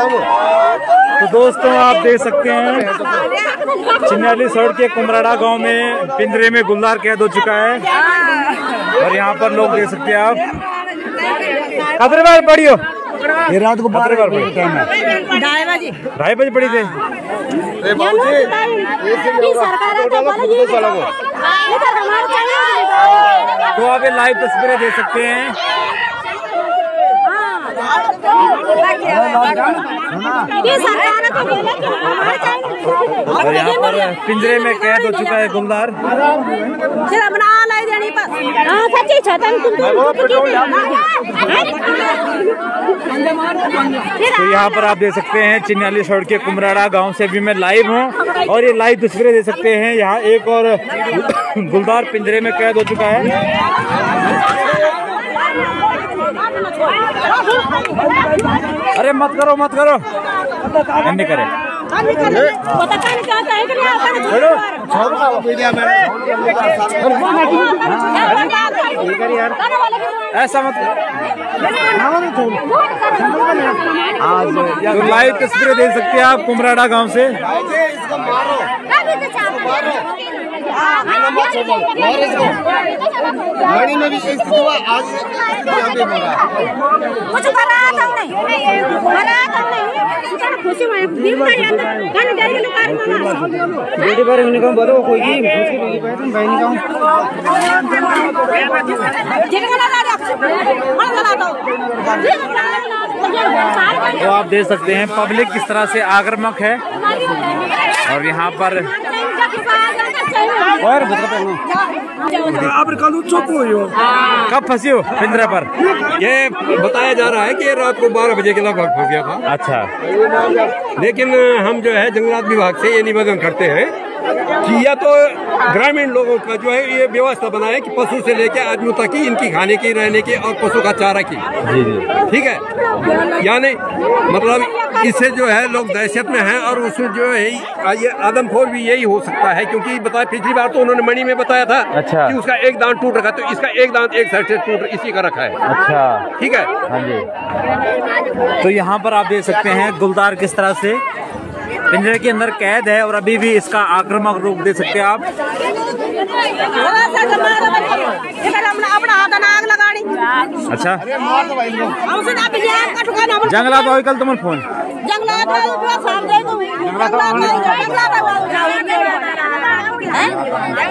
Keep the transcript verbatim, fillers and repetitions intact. तो दोस्तों आप देख सकते हैं चिन्यालीसौड़ के कुमराड़ा गांव में पिंजरे में गुलदार कैद हो चुका है और यहां पर लोग देख सकते हैं आप। कितने बार पड़ी हो? ये रात को बारह बार पड़ी, टाइम है ढाई बजे ढाई बजे पड़ी थे। तो आप ये लाइव तस्वीरें देख सकते हैं। और यहाँ पर पिंजरे में कैद हो चुका है गुलदार। तो यहाँ पर आप देख सकते हैं चिन्यालीसौड़ के कुमराड़ा गांव से भी मैं लाइव हूँ और ये लाइव तस्वीरें दे सकते हैं। यहाँ एक और गुलदार पिंजरे में कैद हो चुका है। अरे मत करो मत करो नहीं करे ऐसा मत करो। लाइव तस्वीरें देख सकते हैं आप कुमराड़ा गांव से। मणि में भी आज बेटी बारे में बोलो कोई तो आप देख सकते हैं पब्लिक किस तरह से आक्रामक है। और यहाँ पर और कब फंसी हो पिंजरे पर? ये बताया जा रहा है कि रात को बारह बजे के लगभग फंस गया था। अच्छा, लेकिन हम जो है जंगलात विभाग से ये निवेदन करते हैं कि या तो ग्रामीण लोगों का जो है ये व्यवस्था बनाए कि पशु से लेकर आदमियों तक की इनकी खाने की, रहने की और पशु का चारा की। जी जी ठीक है, यानी मतलब इससे जो है लोग दहशत में हैं और उसमें जो है ये आदमखोर भी यही हो सकता है, क्योंकि बताया पिछली बार तो उन्होंने मणि में बताया था। अच्छा। कि उसका एक दांत टूट रखा, तो इसका एक दांत एक साइड से टूट इसी का रखा है। अच्छा ठीक है। हाँ जी, तो यहाँ पर आप देख सकते हैं गुलदार किस तरह से पिंजरे के अंदर कैद है और अभी भी इसका आक्रामक रूप देख सकते हैं आप। अच्छा, जंगलात आओ कल तुम फोन जंगलात।